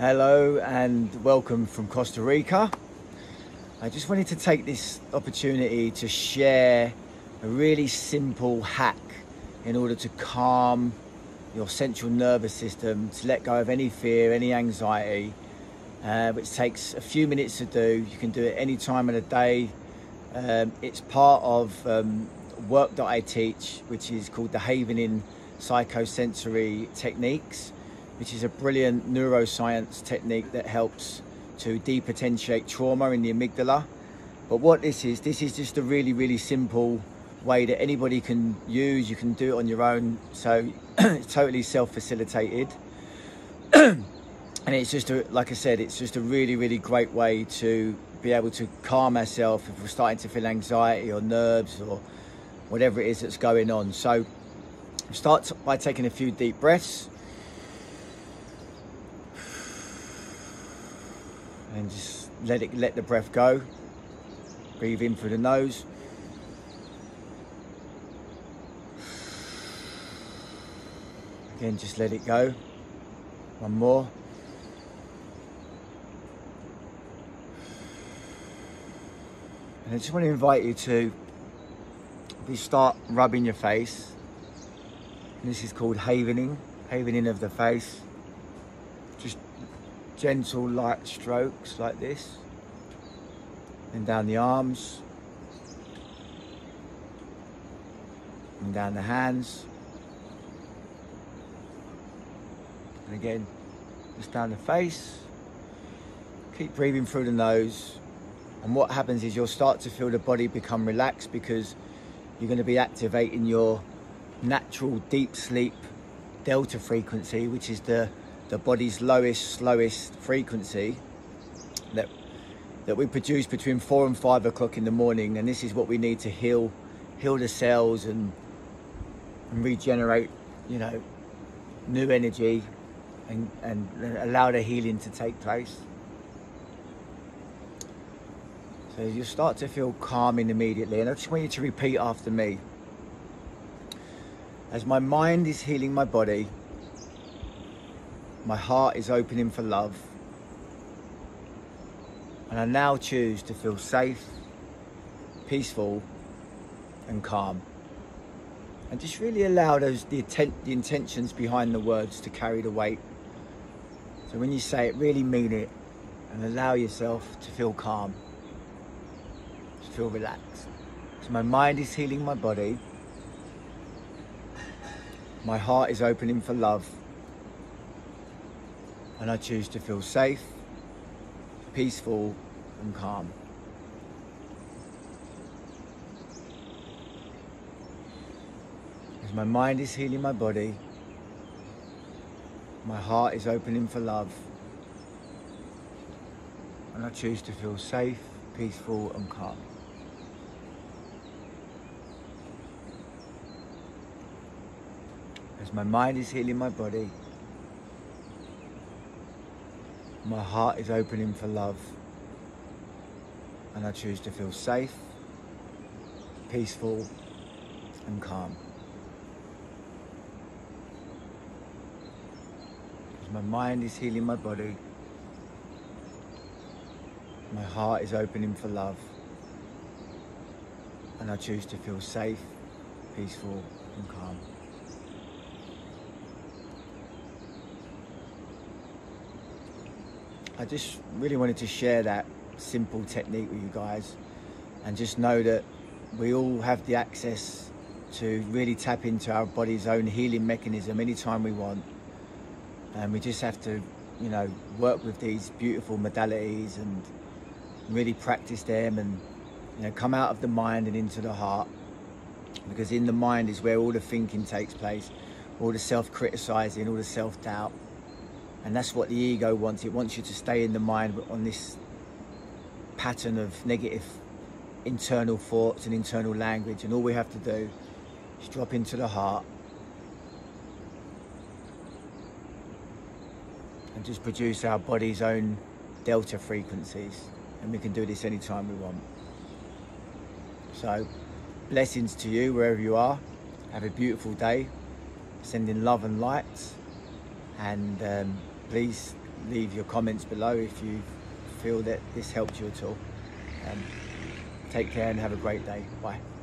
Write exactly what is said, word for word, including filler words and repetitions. Hello and welcome from Costa Rica. I just wanted to take this opportunity to share a really simple hack in order to calm your central nervous system, to let go of any fear, any anxiety, uh, which takes a few minutes to do. You can do it any time of the day. Um, it's part of um, work that I teach, which is called the Havening Psychosensory Techniques, which is a brilliant neuroscience technique that helps to depotentiate trauma in the amygdala. But what this is, this is just a really, really simple way that anybody can use. You can do it on your own. So it's totally self-facilitated. And it's just, a, like I said, it's just a really, really great way to be able to calm ourselves if we're starting to feel anxiety or nerves or whatever it is that's going on. So start by taking a few deep breaths. And just let it let the breath go. Breathe in through the nose. Again, just let it go. One more. And I just want to invite you to start rubbing your face. And this is called havening, havening of the face. Just gentle light strokes like this, and down the arms and down the hands, and again just down the face. Keep breathing through the nose, and what happens is you'll start to feel the body become relaxed, because you're going to be activating your natural deep sleep delta frequency, which is the the body's lowest, slowest frequency that, that we produce between four and five o'clock in the morning. And this is what we need to heal, heal the cells and, and regenerate, you know, new energy and, and allow the healing to take place. So you'll start to feel calming immediately. And I just want you to repeat after me. As my mind is healing my body, my heart is opening for love, and I now choose to feel safe, peaceful and calm. And just really allow those the, intent, the intentions behind the words to carry the weight. So when you say it, really mean it, and allow yourself to feel calm, to feel relaxed. So my mind is healing my body, my heart is opening for love, and I choose to feel safe, peaceful and calm. As my mind is healing my body, my heart is opening for love, and I choose to feel safe, peaceful and calm. As my mind is healing my body, my heart is opening for love, and I choose to feel safe, peaceful and calm. As my mind is healing my body, my heart is opening for love, and I choose to feel safe, peaceful and calm. I just really wanted to share that simple technique with you guys, and just know that we all have the access to really tap into our body's own healing mechanism anytime we want. And we just have to, you know, work with these beautiful modalities and really practice them, and, you know, come out of the mind and into the heart, because in the mind is where all the thinking takes place, all the self-criticizing, all the self-doubt. And that's what the ego wants. It wants you to stay in the mind on this pattern of negative internal thoughts and internal language. And all we have to do is drop into the heart and just produce our body's own delta frequencies. And we can do this anytime we want. So, blessings to you wherever you are. Have a beautiful day. Sending love and light. And um, please leave your comments below if you feel that this helped you at all. Um, take care and have a great day. Bye.